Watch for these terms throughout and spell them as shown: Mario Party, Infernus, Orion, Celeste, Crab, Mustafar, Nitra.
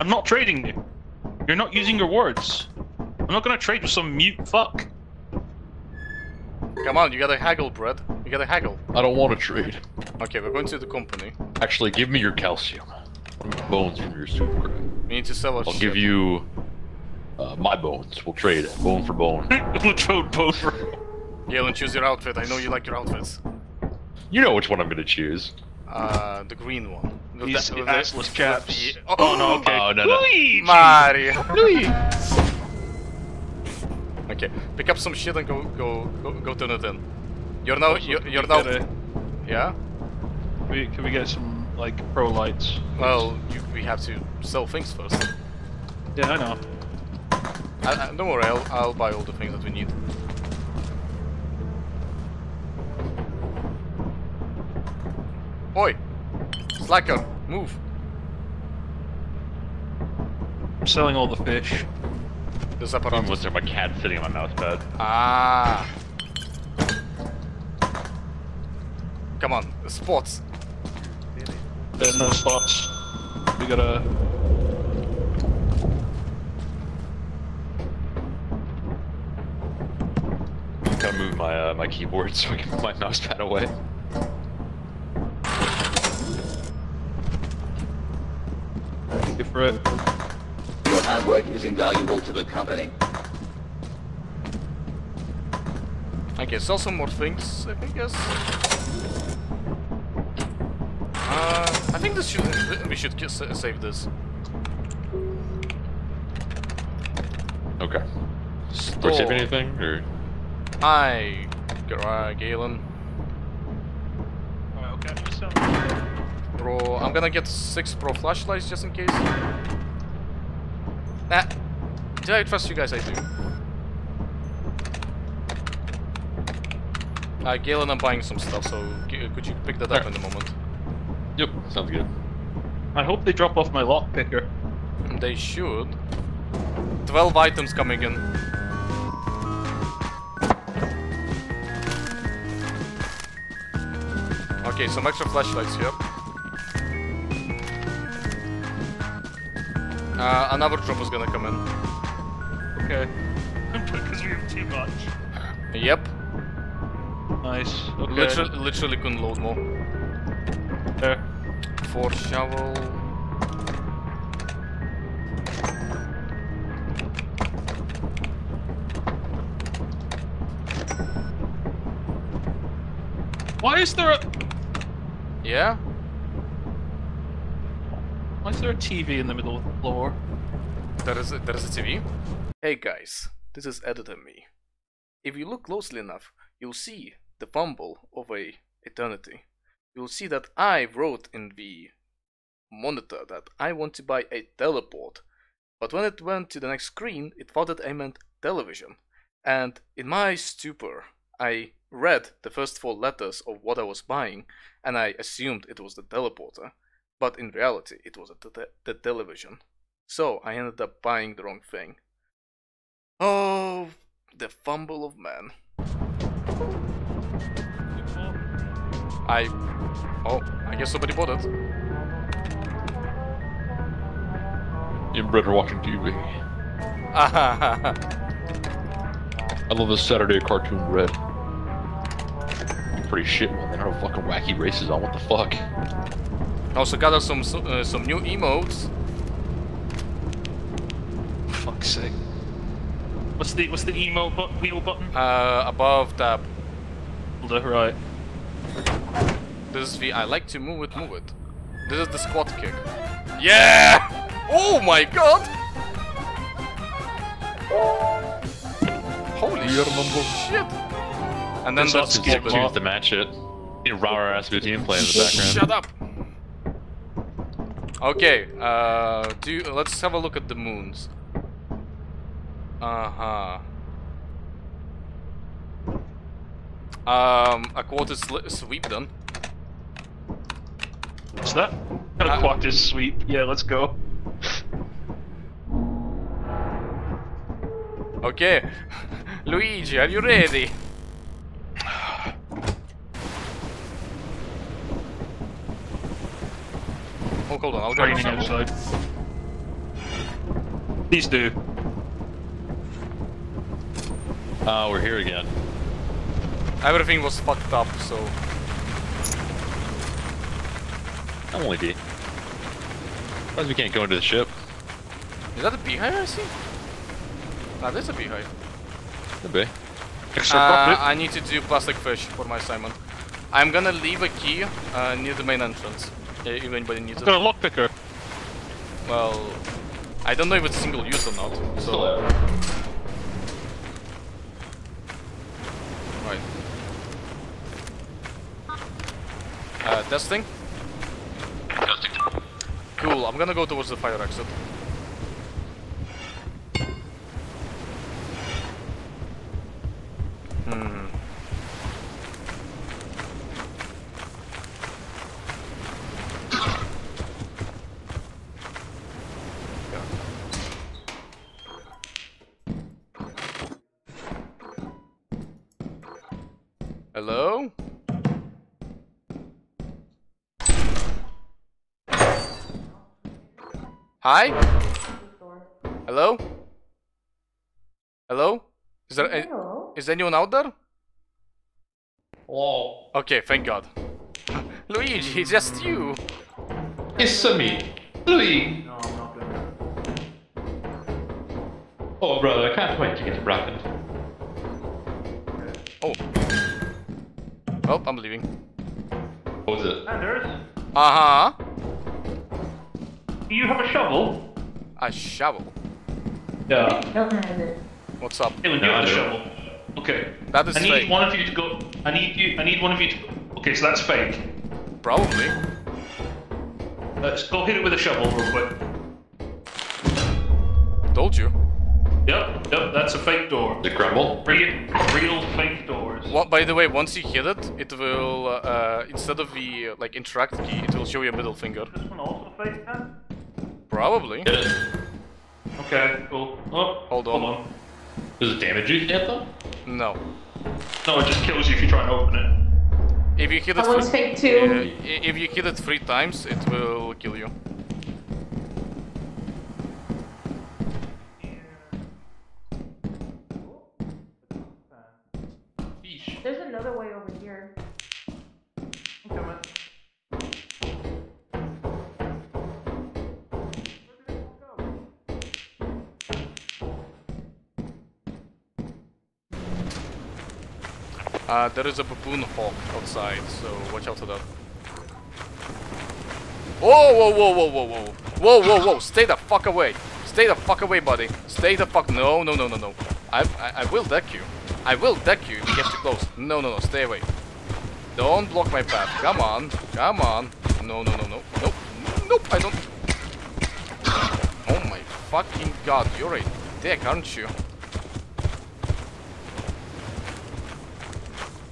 I'm not trading you. You're not using your words. I'm not gonna trade with some mute fuck. Come on, you gotta haggle, Brad. You gotta haggle. I don't want to trade. Okay, we're going to the company. Actually, give me your calcium. Bones from your super. We need to sell us. I'll give you my bones. We'll trade bone for bone. We'll trade bone for bone. Galen, choose your outfit. I know you like your outfits. You know which one I'm gonna choose. The green one. These assless caps. The... Oh no, okay. Oh, no, no. Luigi! Mario! Luigi! Okay, pick up some shit and go turn it in. You're now, you're now. Yeah? Can we get some, like, pro lights? Well, we have to sell things first. Yeah, I know. Don't worry, I'll buy all the things that we need. Oi! Slacker, move! I'm selling all the fish. There's apparatus. Was there my cat sitting on my mouse pad? Ah! Come on, spots! There's no spots. We gotta... I gotta move my, my keyboard so I can put my mouse pad away. Thank you for it. Your hard work is invaluable to the company. Okay, sell some more things, I guess. I think this should. We should just save this. Okay. Store. Or save anything? Or? Hi, Galen. Alright, okay, just sell. Bro, I'm gonna get 6 pro flashlights just in case. Nah, do I trust you guys? I do. Galen, I'm buying some stuff, so could you pick that up in a moment? Yep, sounds good. I hope they drop off my lock picker. They should. 12 items coming in. Okay, some extra flashlights here. Another troop is gonna come in. Okay. Because we have too much. Yep. Nice. Okay. Literally couldn't load more. There. 4 shovel. Why is there a... Yeah? Why is there a TV in the middle of the floor? There is a TV? Hey guys, this is Editor Me. If you look closely enough, you'll see the fumble of a eternity. You'll see that I wrote in the monitor that I want to buy a teleport. But when it went to the next screen, it thought that I meant television. And in my stupor, I read the first 4 letters of what I was buying, and I assumed it was the teleporter. But in reality, it was the television. So I ended up buying the wrong thing. Oh, the fumble of man. I guess somebody bought it. You and Brett are watching TV. I love this Saturday cartoon, Brett. Pretty shit one. They don't have fucking wacky races on. What the fuck? Also gather some new emotes. Fuck's sake. What's the emo wheel button? Above tab. Right. This is the I like to move it. This is the squat kick. Yeah! Oh my god! Holy shit! And then that's the match it. Rara Rasputin playing in the background. Shut up! Okay, let's have a look at the moons. A quarter sweep done. What's that? A quarter sweep. Yeah, let's go. Okay, Luigi, are you ready? Oh, hold on, I'll go outside. Please do. Ah, we're here again. Everything was fucked up, so... I'm only D. As we can't go into the ship. Is that a beehive I see? That is a beehive. Could be. I need to do plastic fish for my Simon. I'm gonna leave a key near the main entrance. If anybody needs it. Got a lock picker. Well, I don't know if it's single use or not. So. Right. Testing. Cool. I'm gonna go towards the fire exit. Hello? Hi? Hello? Hello? Is there is anyone out there? Oh. Okay, thank God. Luigi, it's just you. It's me, Luigi. No, I'm not gonna. Oh, brother, I can't wait to get to Bracken. Oh. Oh, I'm leaving. What was it? Anders? Uh-huh. Do you have a shovel? A shovel? Yeah. What's up? Hey, no, I have a shovel. Okay. That is fake. One of you to go. I need one of you to go. Okay, so that's fake. Probably. Let's go hit it with a shovel real quick. Told you. Yep, that's a fake door. The crumble? Real fake doors. Well, by the way, once you hit it, it will, instead of the, like, interact key, it will show you a middle finger. Is this one also fake then? Probably. Yes. Okay, cool. Oh, hold on. Does it damage you yet though? No. No, it just kills you if you try and open it. If you hit it fake too. If you hit it 3 times, it will kill you. There's another way over here. I'm coming. There is a baboon hawk outside, so watch out for that. Whoa, stay the fuck away. Stay the fuck away, buddy. Stay the fuck, no. I will deck you. I will deck you if you get too close. No, stay away. Don't block my path. Come on. No, I don't. Oh my fucking god, you're a dick, aren't you?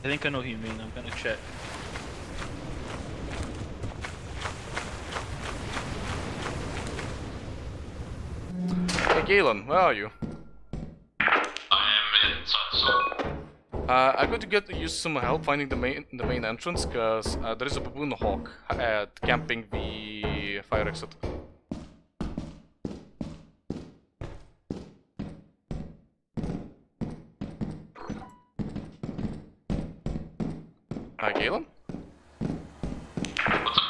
I think I know who you mean, I'm gonna check. Hey Galen, where are you? I'm going to use some help finding the main entrance, cause there is a baboon hawk at camping the fire exit. Hi, Galen. What's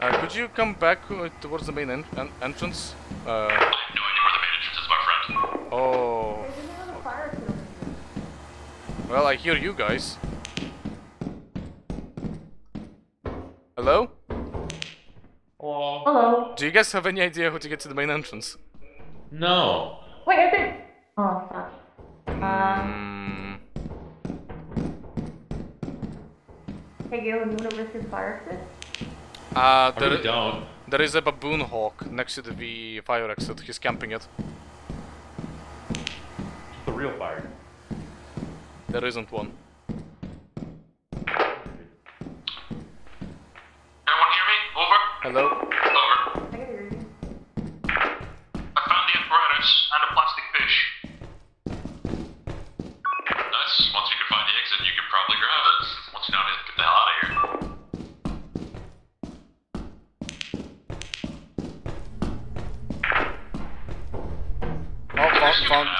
up? Could you come back towards the main entrance? I have no idea where the main entrance is, my friend. Oh. Well, I hear you guys. Hello? Hello. Hello. Do you guys have any idea how to get to the main entrance? No. Wait, I think... Oh, fuck. Hey, Galen, you want to risk his fire exit? There is a baboon hawk next to the fire exit. He's camping it. The real fire. There isn't one. Everyone hear me? Over. Hello? Over. I can hear you. I found the apparatus and a plastic fish. Nice. Once you can find the exit, you can probably grab it. Once you know it, get the hell out of here.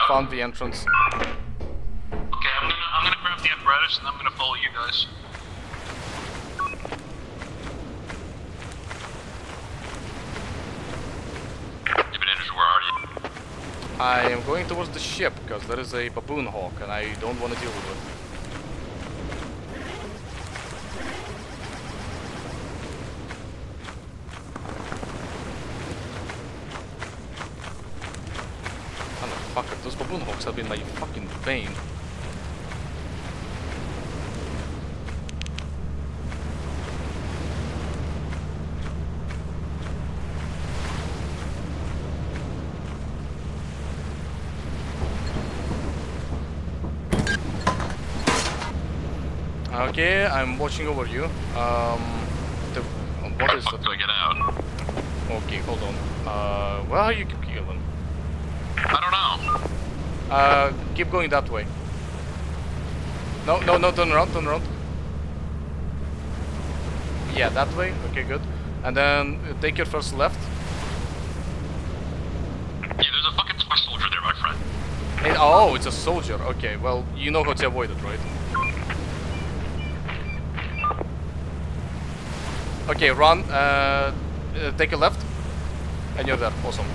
found the entrance. Okay, I'm gonna grab the apparatus and I'm gonna follow you guys. I am going towards the ship because there is a baboon hawk and I don't want to deal with it. Those baboon hawks have been my fucking bane. Okay, I'm watching over you. What is that? Do I get out? Okay, hold on. Where are you killing? I don't know. Keep going that way. No, turn around. Yeah, that way. Okay, good. And then take your first left. Yeah, there's a fucking Swiss soldier there, my friend. It, oh, it's a soldier. Okay, well, you know how to avoid it, right? Okay, run. Take a left. And you're there. Awesome.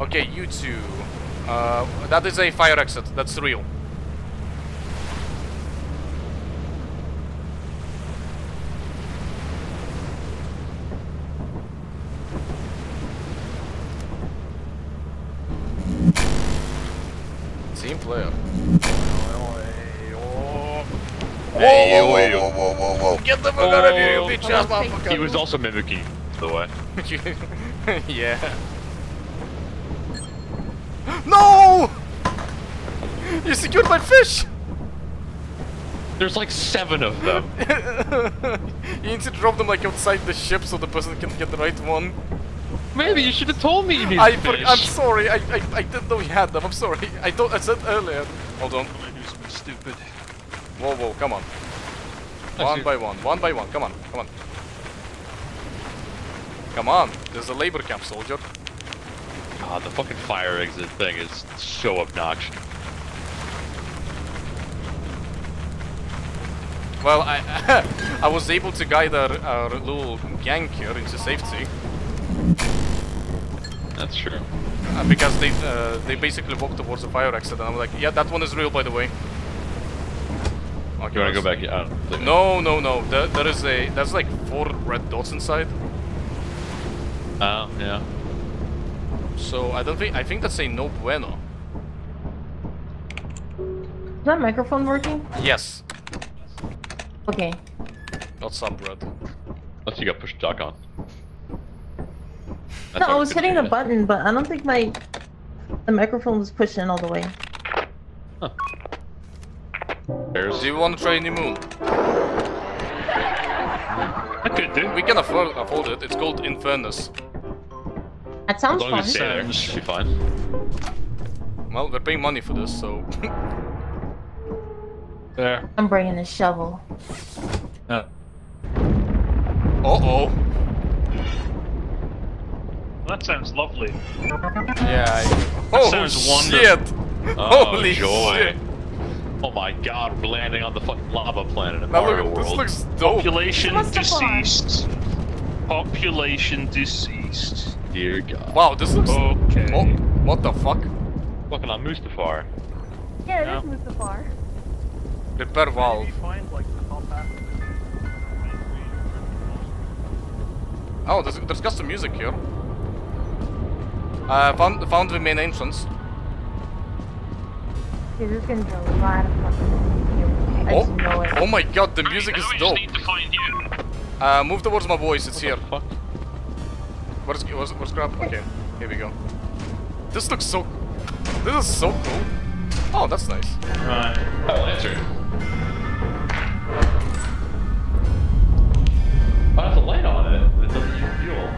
Okay, you two. That is a fire exit. That's real. Team player. Whoa. Get the fuck out of here, you bitch ass motherfucker. He was also mimicking the way. Yeah. No! You secured my fish! There's like 7 of them. You need to drop them like outside the ship so the person can get the right one. Maybe you should have told me you needed fish. I'm sorry, I didn't know you had them, I'm sorry. I said earlier. Hold on. I'm stupid. Whoa, come on. One by one, come on. Come on, there's a labor camp, soldier. God, the fucking fire exit thing is so obnoxious. Well, I was able to guide our little gang here into safety. That's true. Because they basically walked towards the fire exit, and I'm like, yeah, that one is real, by the way. Okay, you wanna go back? Yeah, no. There's like 4 red dots inside. Oh, yeah. So I think that's a no bueno. Is that microphone working? Yes. Okay. What's up, Red? Unless you got pushed dock on. No, I was hitting the button, but I don't think the microphone was pushed in all the way. Huh. Do you want to try a new moon? I could do. We can afford it. It's called Infernus. That sounds fun. As long as you stay there, it'll be fine. Well, we're paying money for this, so... There. I'm bringing a shovel. Uh-oh. That sounds lovely. Yeah, oh, sounds wonderful. Holy shit! Oh my god, we're landing on the fucking lava planet in our world. This looks dope. Population deceased. Population deceased. Dear God. Wow, this looks... Okay. Oh, what the fuck? Fucking on Mustafar. Yeah, it is Mustafar. Repair valve. Oh, there's custom music here. Found the main entrance. Yeah, there's gonna be a lot of fucking music here. Oh my god, the music is dope. Need to find you. Move towards my boys, it's here. Fuck? Where's crap? Okay, here we go. This looks so... This is so cool. Oh, that's nice. Right. Oh, lantern. Oh, that's a light on it. It doesn't use fuel.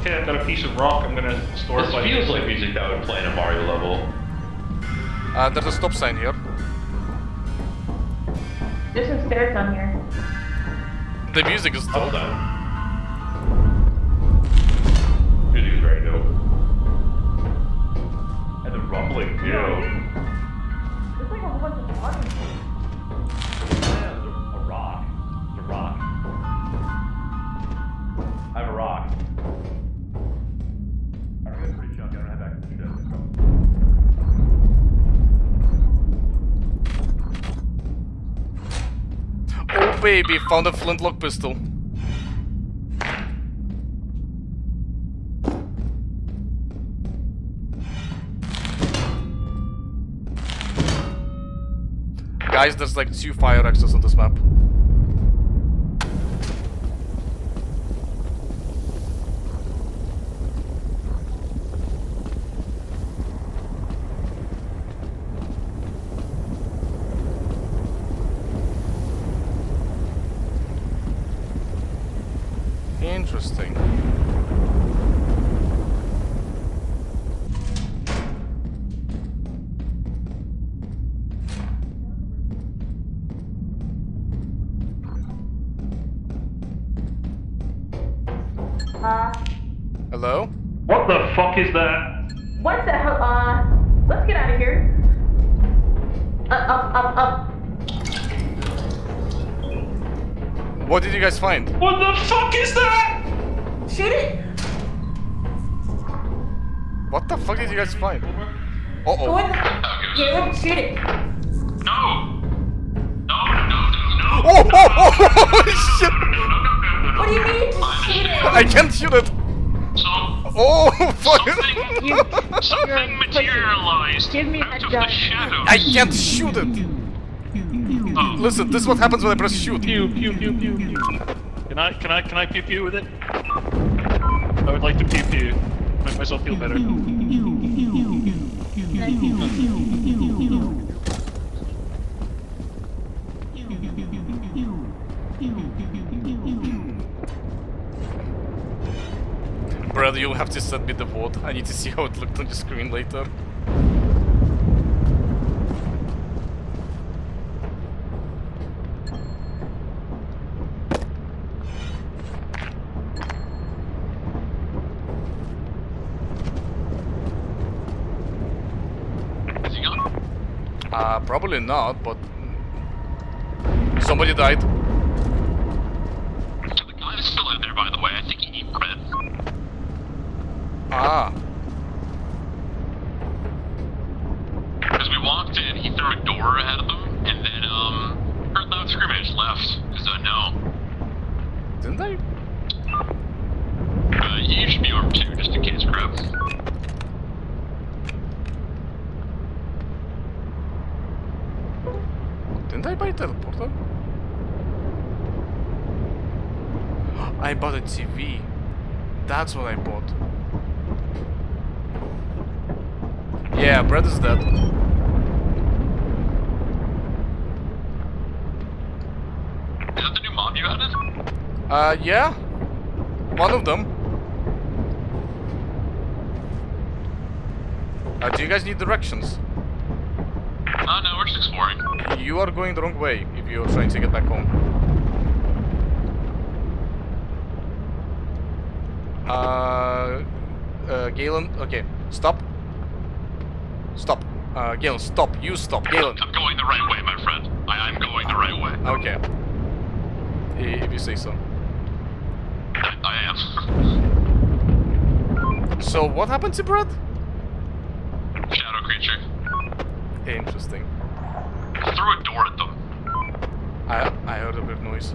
Okay, I've got a piece of rock I'm gonna store. This feels like music that would play in a Mario level. There's a stop sign here. There's some stairs on here. The music is dope. Hold on. I have a rock. I don't have pretty chunky. I don't have that to show. Oh baby, found a flintlock pistol. Guys, there's like 2 fire axes on this map. Interesting. Hello? What the fuck is that? What the hell? Let's get out of here. Up. What did you guys find? What the fuck is that? Shoot it. What the fuck did you guys find? Uh-oh. What the fuck? Yeah, shoot it. No. No. Oh, shit. What do you mean? Just shoot it. I can't shoot it. Oh, fuck. Something materialized out of the shadows. I can't shoot it. Oh. Listen, this is what happens when I press shoot. Pew, pew, pew, pew, pew. Can I pew pew with it? I would like to pew pew. Make myself feel better. Brother, you'll have to send me the vote. I need to see how it looked on the screen later. Probably not, but somebody died. So the guy is still in there, by the way. I think he quit. Ah. Because we walked in, he threw a door ahead of them, and then heard loud screaming and just left. So no. Didn't they? You should be armed too, just in case, crap. Didn't I buy a teleporter? I bought a TV. That's what I bought. Yeah, Brad is dead. Is that the new mod you added? Yeah. One of them. Do you guys need directions? No, we're just exploring. You are going the wrong way if you're trying to get back home. Galen, okay. Stop. Stop. Galen, stop. You stop. Galen. I'm going the right way, my friend. I'm going the right way. Okay. If you say so. I am. So, what happened to Brad? Shadow creature. Interesting. I threw a door at them. I heard a weird noise.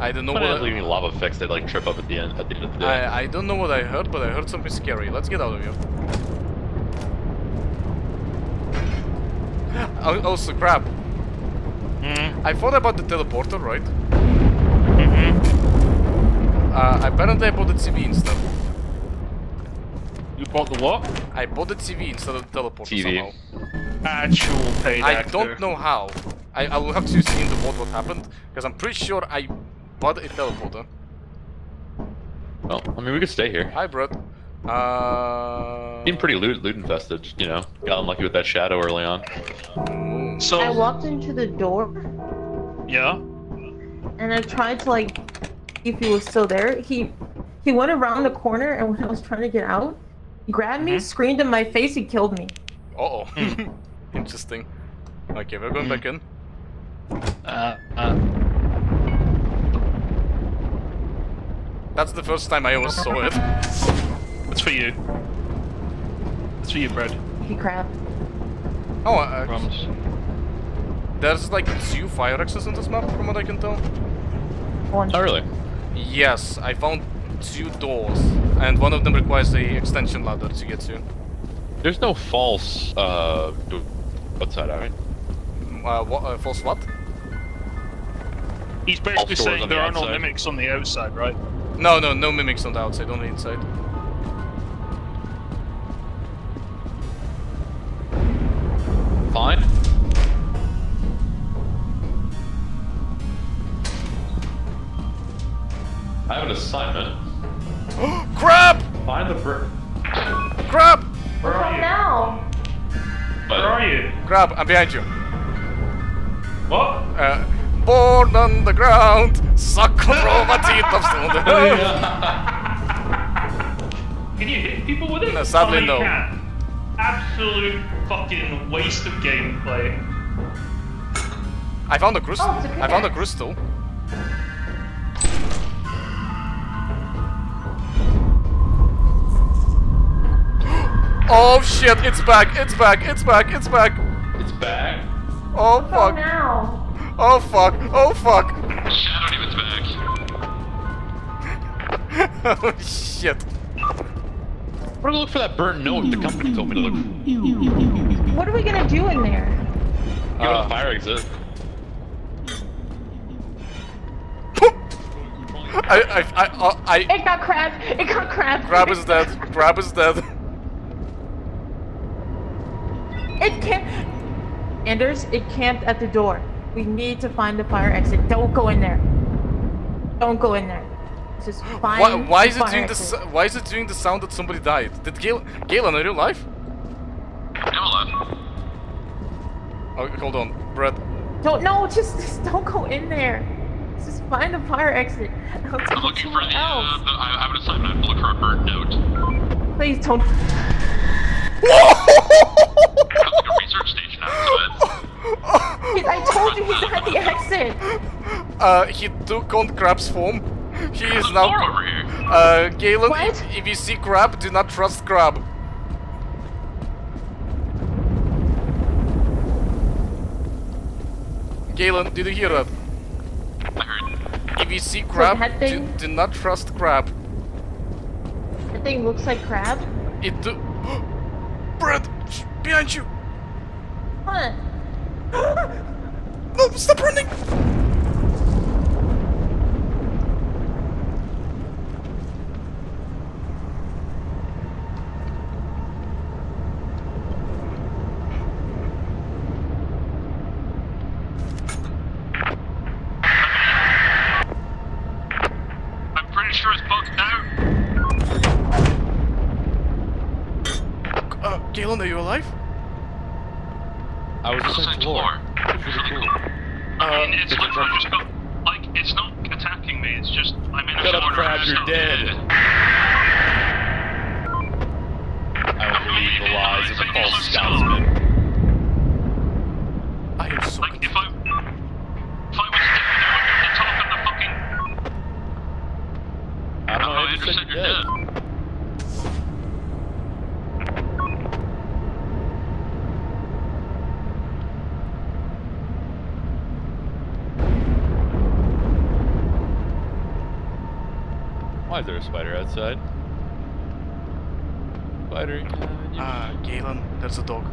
I don't know what. What leaving lava effects that like trip up at the end. At the end of the day. I don't know what I heard, but I heard something scary. Let's get out of here. Also, crap. I thought about the teleporter, right? Apparently I bought the TV instead. You bought the what? I bought the TV instead of the teleporter somehow. Actual paid actor. I don't know how. I will have to see in the vote what happened, because I'm pretty sure I bought a teleporter. Well, I mean, we could stay here. Hi, Brett. Seemed pretty loot infested, you know. Got unlucky with that shadow early on. So I walked into the door. Yeah. And I tried to like, if he was still there, he He went around the corner, and when I was trying to get out, he grabbed me, screamed in my face, he killed me. Uh oh. Interesting. Okay, we're going back in. That's the first time I ever saw it. That's for you. That's for you, Brad. He crap. Oh, there's like 2 fire axes in this map, from what I can tell. One. Oh, really? Yes, I found 2 doors, and one of them requires a extension ladder to get to. There's no false outside, alright? False what? He's basically saying there are no mimics on the outside, right? No, no, no mimics on the outside, only inside. Fine. I have an assignment. Crap! Find the brick. Crap! Where are you? Now? Where are you? Crap, I'm behind you. What? Born on the ground, suck from a teeth of stone. Can you hit people with it? No, sadly no. Absolute fucking waste of gameplay. I found a crystal. Oh, okay. I found a crystal. Oh shit, it's back, it's back, it's back, it's back. It's back. Oh fuck. Oh, no. Oh fuck, oh fuck! Shadow Demon's back. Oh shit. I'm gonna look for that burnt note the company told me to look for. What are we gonna do in there? Go to the fire exit. It got Crab! It got Crab! Crab is dead. Crab is dead. It can't. Anders, it camped at the door. We need to find the fire exit. Don't go in there. Don't go in there. Just find why is it doing this? Why is it doing the sound that somebody died? Did Galen, are you alive? I'm alive. Oh, hold on, Brett. Don't just don't go in there. Just find the fire exit. I'm looking for I have an assignment. I have to look for a burnt note. Please don't. That's like a research station outside. I told you he's at the exit! He took on Crab's form. He is now... Galen, if you see Crab, do not trust Crab. Galen, did you hear that? I heard. If you see Crab, do not trust Crab. That thing looks like Crab? It do... Brad! Behind you! What? No, stop running! I'm pretty sure it's bugged now. Galen, are you alive? I was listening to lore. It's really cool. I mean, it's literally just got, like, it's not attacking me, it's just, I'm in a floor. Shut up, Crab, you're dead. I believe the lies of the false scotsman. I am so confused. Like, if I was dead, I would have to talk on the fucking... I don't know, I just said you're dead. Why is there a spider outside? Spider. Galen, that's a dog.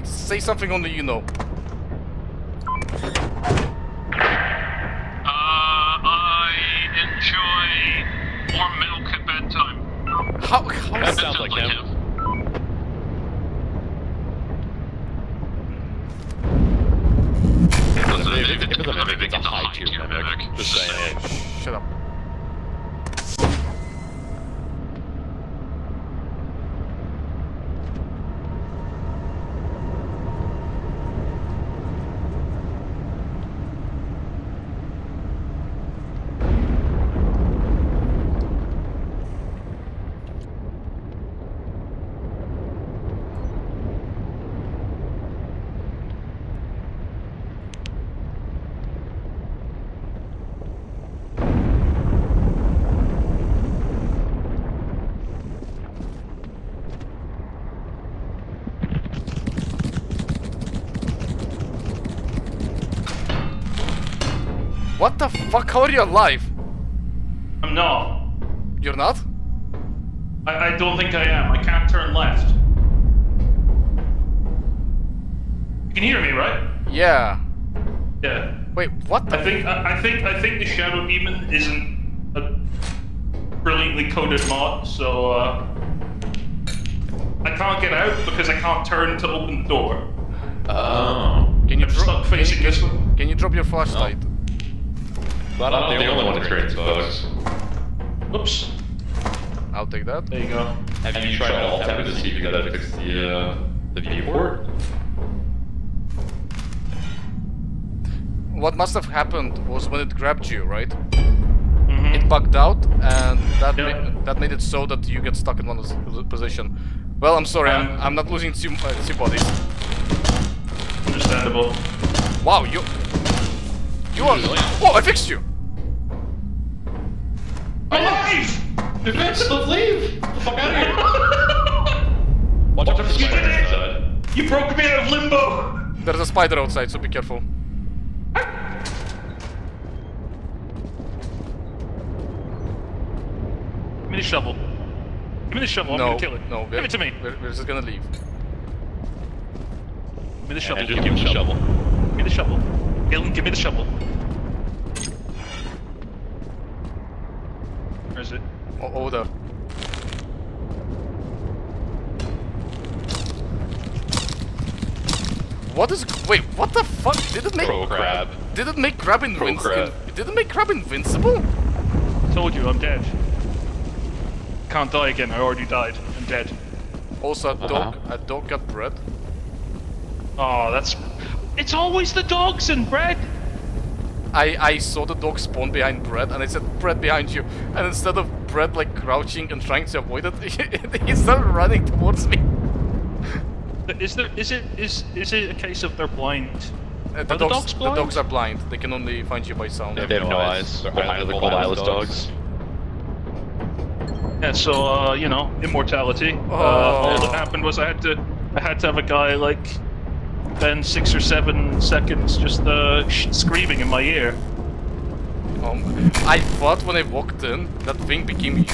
Wait, say something only you know. I enjoy warm milk at bedtime. How that sounds like him. It's a high tier mimic. Just saying. Shut up. What the fuck? How are you alive? I'm not. You're not? I don't think I am. I can't turn left. You can hear me, right? Yeah. Yeah. Wait, what the? I think the Shadow Demon isn't a brilliantly coded mod, so I can't get out because I can't turn to open the door. Oh. Can you stop facing this one? Can you drop your flashlight? No. But I'm the only one that creates bugs. Oops. I'll take that. There you go. Have you tried alt-tabbing to see if you gotta fix the viewport? What must have happened was when it grabbed you, right? Mm-hmm. It bugged out, and that made it so that you get stuck in one position. Well, I'm sorry, I'm not losing two bodies. Understandable. Wow, you are. Oh, I fixed you. My life! Defense, let's leave! Get the fuck out of here! Watch out for the spider outside. You broke me out of limbo! There's a spider outside, so be careful. Give me the shovel. Give me the shovel, I'm gonna kill it. No, give it to me. We're just gonna leave. Give me the shovel. Andrew, give me the shovel. Give me the shovel. Dylan, give me the shovel. Where is it? Oh, over there. What is? Wait, what the fuck? Did it make? Pro crab. Did it make crab invincible? Did it make crab invincible? I told you, I'm dead. Can't die again. I already died. I'm dead. Also, a dog got bread. Oh, that's. It's always the dogs and bread! I saw the dog spawn behind bread and I said, bread behind you. And instead of bread like crouching and trying to avoid it, he started running towards me. Is it a case of they're blind? The dogs blind? The dogs are blind. They can only find you by sound. They have no eyes. They're behind the cold eyeless dogs. Yeah, so, you know, immortality. Oh. All that happened was I had to have a guy like... Then 6 or 7 seconds just screaming in my ear. I thought when I walked in, that thing became you.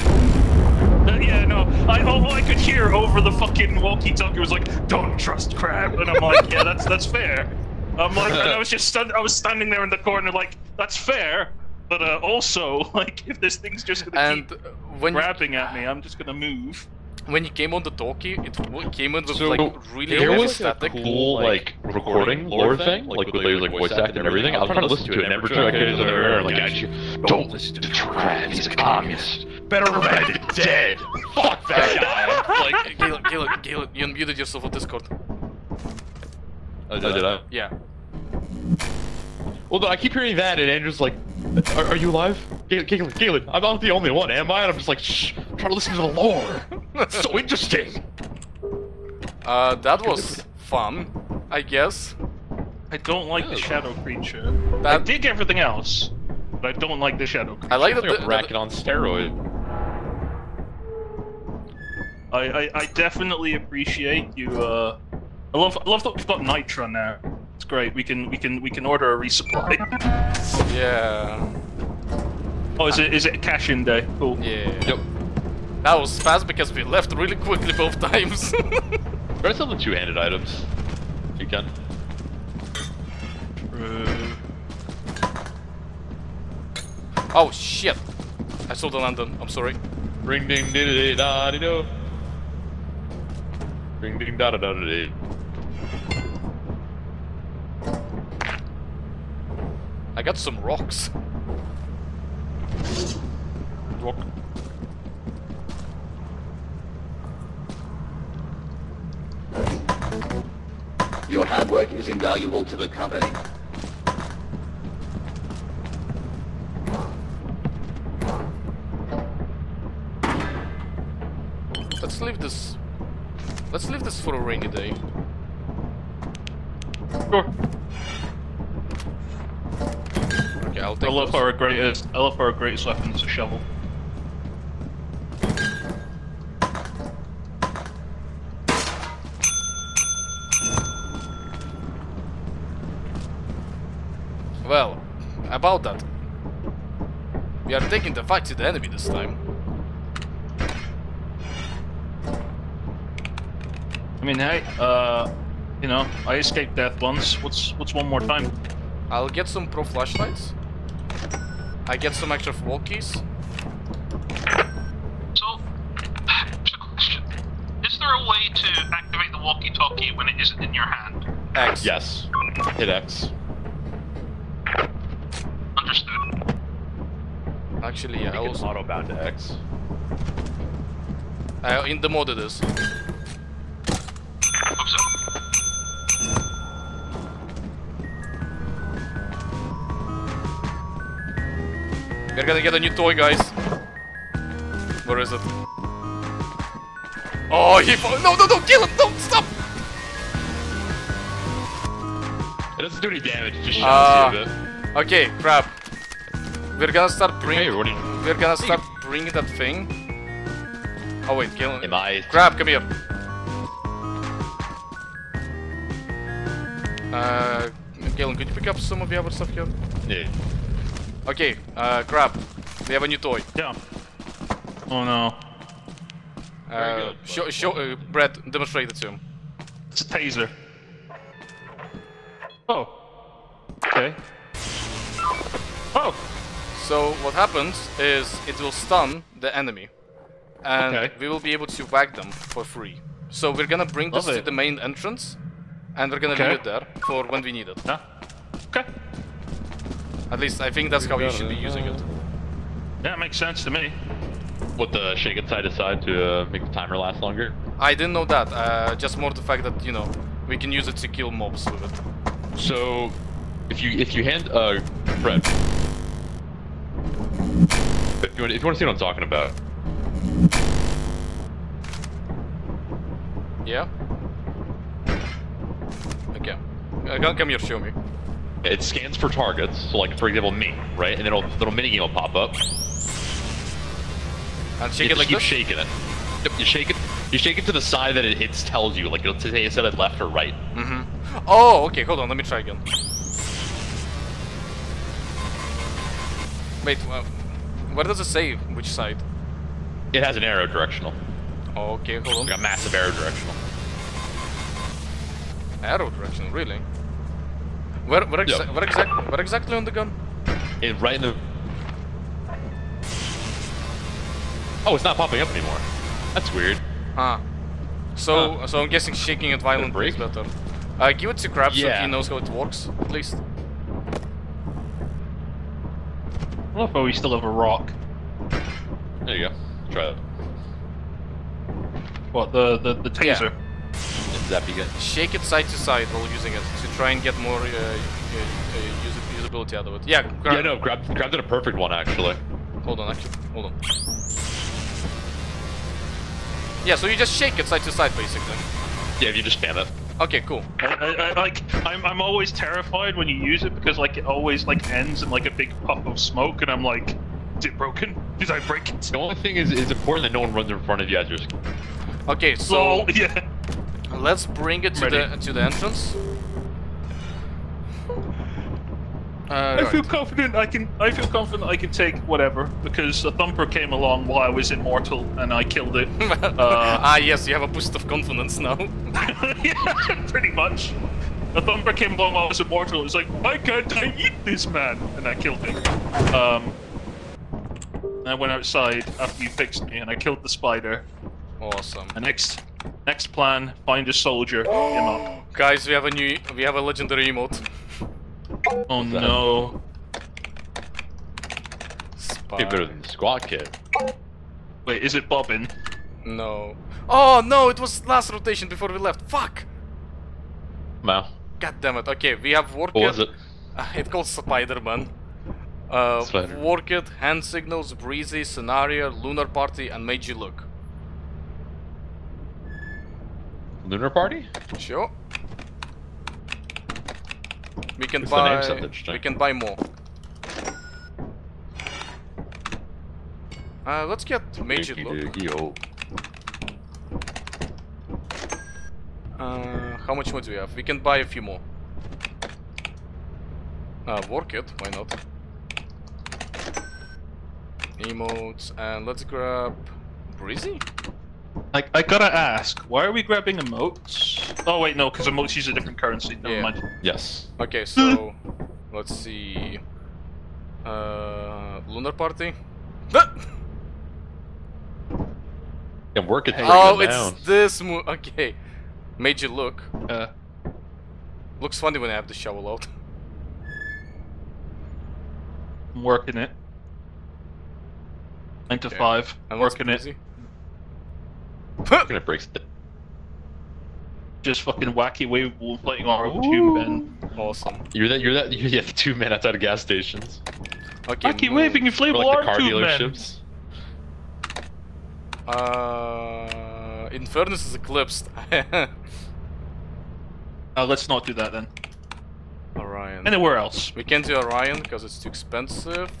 Yeah, no, all I could hear over the fucking walkie-talkie was like, "Don't trust crab," and I'm like, "Yeah, that's fair." I'm like, and I was just standing there in the corner like, "That's fair," but also like, if this thing's just gonna keep grabbing at me, I'm just gonna move. When you came on the talkie, it came in with so like really static. There was static. A cool like recording lore thing, like with like voice act and everything. I was trying to listen to it, and every time I get in there, like at you, don't listen to Trav, he's a communist. Better red dead. Fuck that guy. Like Galen, you unmuted yourself on Discord. Did I? Yeah. Although I keep hearing that, and Andrew's like, "Are you alive, Galen? I'm not the only one, am I?" And I'm just like, "Shh, try to listen to the lore. It's so interesting." That was fun, I guess. I don't like the shadow creature. I dig everything else, but I don't like the shadow creature. I like the bracket on steroid. I definitely appreciate you. I love that we've got Nitra now. It's great. We can order a resupply. Yeah. Oh, is it cash in day? Cool. Yeah. Yep. That was fast because we left really quickly both times. Where's all the two-handed items? if you can. Oh shit! I saw the lantern, I'm sorry. Ring ding diddy da di do. Ring ding da da da da. I got some rocks. Rock. Your hard work is invaluable to the company. Let's leave this. Let's leave this for a rainy day. Sure. Okay, I'll take. I love our greatest weapon is a shovel. Well, about that. We are taking the fight to the enemy this time. I mean, hey, you know, I escaped death once. What's one more time? I'll get some pro flashlights. I get some extra walkies. So, just a question. Is there a way to activate the walkie-talkie when it isn't in your hand? X. Yes. Hit X. Actually, yeah, I was auto bound to X. In the mod it is. Hope so. We're gonna get a new toy, guys. Where is it? Oh, he fo- No, no, don't kill him! Don't stop! It doesn't do any damage. It just shocks you a bit. Okay, crap. We're gonna start bringing that thing. Oh wait, kill him. Crap, come here. Galen, could you pick up some of the other stuff here? Yeah. Okay, crap. We have a new toy. Yeah. Oh no. Show Brad, demonstrate it to him. It's a taser. Oh. Okay. Oh! So what happens is it will stun the enemy, and we will be able to whack them for free. So we're gonna bring this to the main entrance, and we're gonna leave it there for when we need it. Huh? Okay. At least I think that's how you should be using it. Yeah, it makes sense to me. What, the shake it side to side to make the timer last longer? I didn't know that. Just more the fact that, you know, we can use it to kill mobs with it. So if you hand Fred. If you want to see what I'm talking about. Yeah? Okay. Come here, show me. It scans for targets, so like, for example, me, right? And then a little minigame will pop up. And shake it like this? You keep shaking it. You shake it to the side that it hits, tells you. Like, it'll say instead of left or right. Mm-hmm. Oh, okay, hold on, let me try again. Wait, where does it say which side? It has an arrow directional. Okay, hold on. Like a massive arrow directional. Arrow directional, really? Where exactly on the gun? It right in the. Oh, it's not popping up anymore. That's weird. Huh. So, so I'm guessing shaking it violently is better. Give it to Crab so he knows how it works, at least. I love how we still have a rock. There you go. Try that. What, the taser? Yeah. That'd be good. Shake it side to side while using it to try and get more usability out of it. Yeah, grab. Yeah, no, Crab did a perfect one, actually. Hold on. Yeah, so you just shake it side to side, basically. Yeah, if you just spam it. Okay, cool. I'm always terrified when you use it because like it always like ends in like a big puff of smoke and I'm like, is it broken? Did I break it? The only thing is it's important that no one runs in front of you as you're. Okay, so yeah. Let's bring it to the entrance. I feel confident I can take whatever because a thumper came along while I was immortal and I killed it. Yes, you have a boost of confidence now. Yeah, pretty much. The bumper came along while I was immortal. It's like, why can't I eat this man? And I killed him. And I went outside after you fixed me, and I killed the spider. Awesome. And next plan, find a soldier. Oh. Guys, we have a legendary emote. Oh no. Spy. Be better than squad kid. Wait, is it Bobbin? No. Oh no, it was last rotation before we left. Fuck! No. God damn it. Okay, we have Warkid. What was it? It called Spider-Man. Warkid, Hand Signals, Breezy, Scenario, Lunar Party, and Made You Look. Lunar Party? Sure. We can buy more. Let's get Made You Look. How much more do we have? We can buy a few more. Work it, why not? Emotes, and let's grab Breezy? I gotta ask, why are we grabbing emotes? Oh wait, no, because emotes use a different currency, never mind. Yes. Okay, so, let's see... Lunar Party? And work it down. Oh, it's this move, okay. Made You Look. Looks funny when I have the shovel out. I'm working it. 9 to 5. I'm working it. Gonna break it. Just fucking wacky wave wolf lighting on two men. Awesome. You're the 2 men outside of gas stations. Okay, wacky waving inflatable like car dealerships. Infernus is eclipsed. Let's not do that then. Orion. Anywhere else. We can't do Orion because it's too expensive.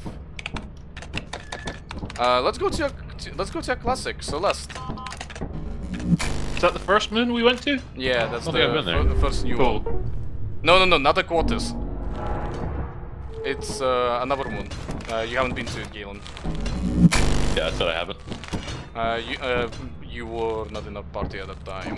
Let's go to a classic, Celeste. Is that the first moon we went to? Yeah, that's the first new one. Cool. No, not the Quartus. It's another moon. You haven't been to it, Galen. Yeah, I said I haven't. You were not in a party at that time.